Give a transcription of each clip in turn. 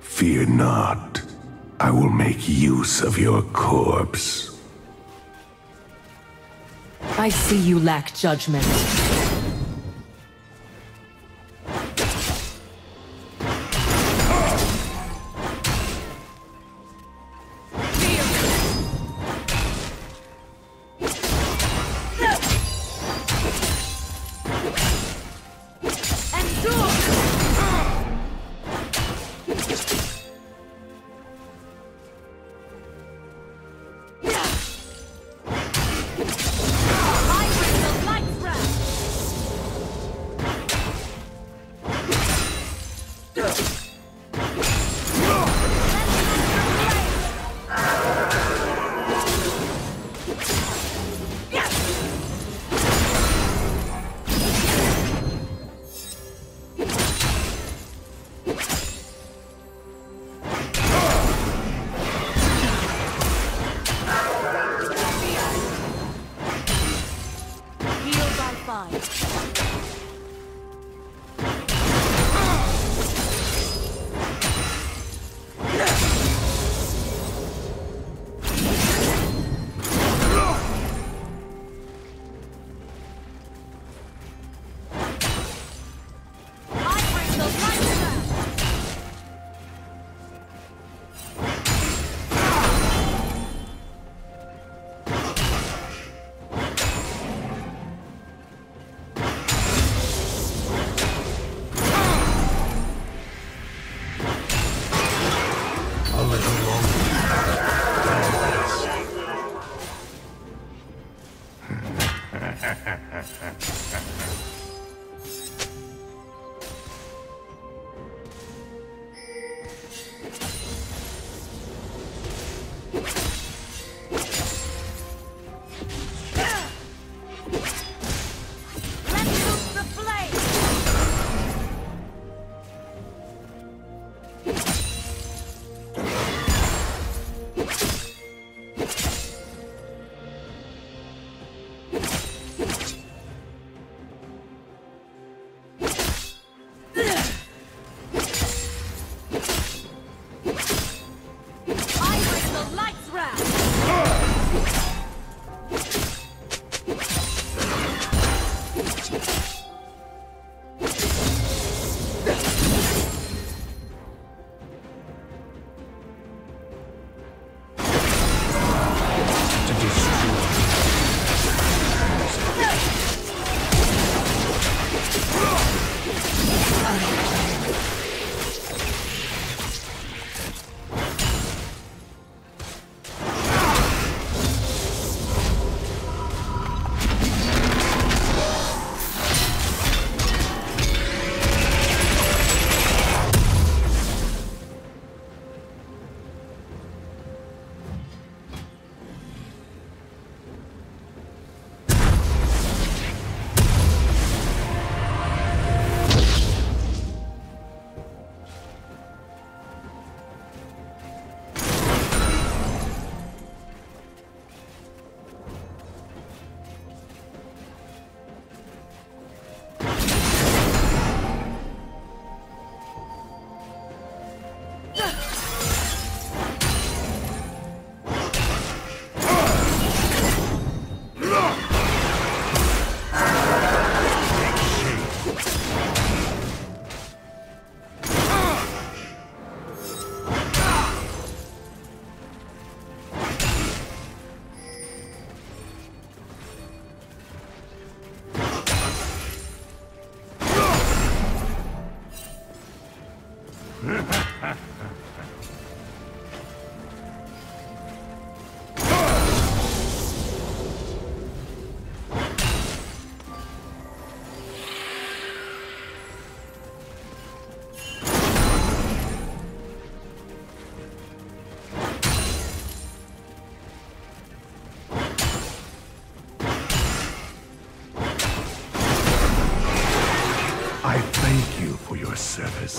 Fear not. I will make use of your corpse. I see you lack judgment. I thank you for your service.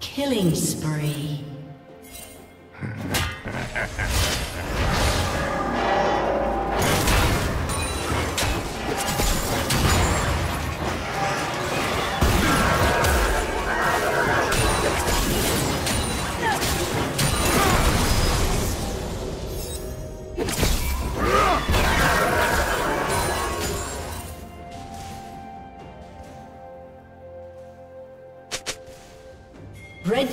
Killing spree. Red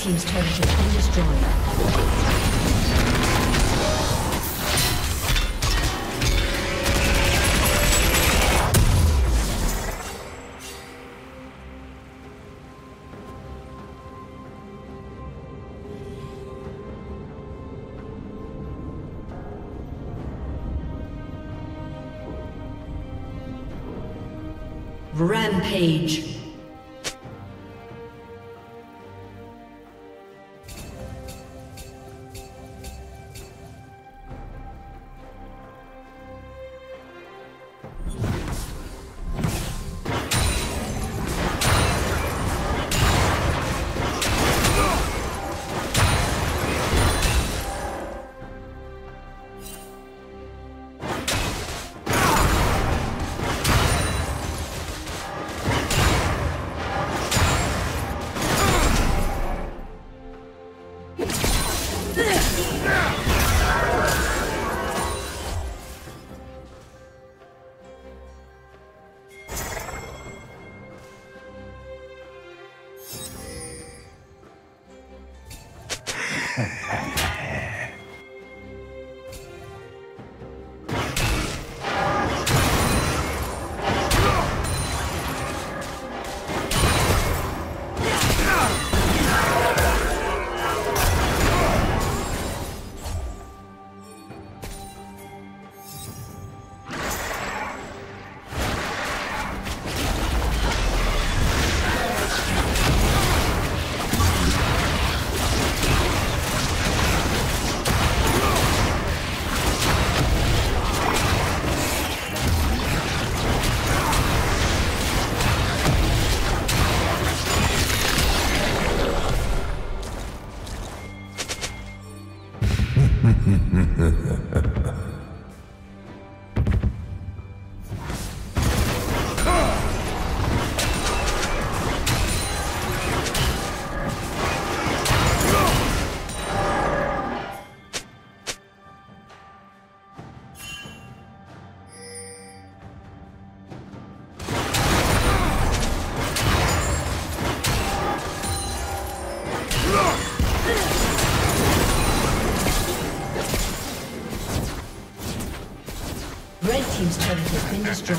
Team's turret has been destroyed. Rampage. destroyed.